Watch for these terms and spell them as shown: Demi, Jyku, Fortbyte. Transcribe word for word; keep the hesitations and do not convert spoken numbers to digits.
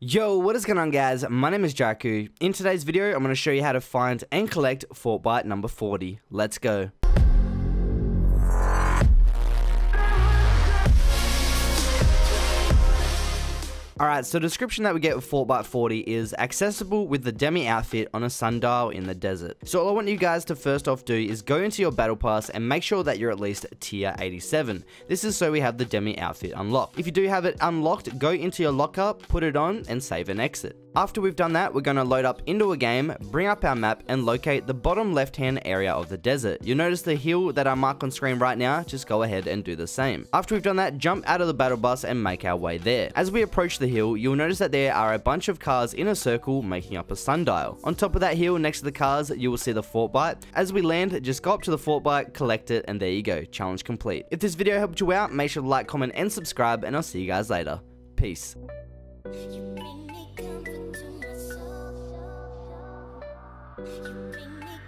Yo, what is going on, guys? My name is Jyku. In today's video, I'm going to show you how to find and collect Fortbyte number forty. Let's go. Alright, so the description that we get with Fortbyte forty is accessible with the Demi outfit on a sundial in the desert. So all I want you guys to first off do is go into your battle pass and make sure that you're at least tier eighty-seven. This is so we have the Demi outfit unlocked. If you do have it unlocked, go into your lockup, put it on and save and exit. After we've done that, we're going to load up into a game, bring up our map and locate the bottom left hand area of the desert. You'll notice the hill that I mark on screen right now, just go ahead and do the same. After we've done that, jump out of the battle bus and make our way there. As we approach the hill, you'll notice that there are a bunch of cars in a circle making up a sundial. On top of that hill, next to the cars, you will see the Fortbyte. As we land, just go up to the Fortbyte, collect it and there you go, challenge complete. If this video helped you out, make sure to like, comment and subscribe and I'll see you guys later. Peace. You bring me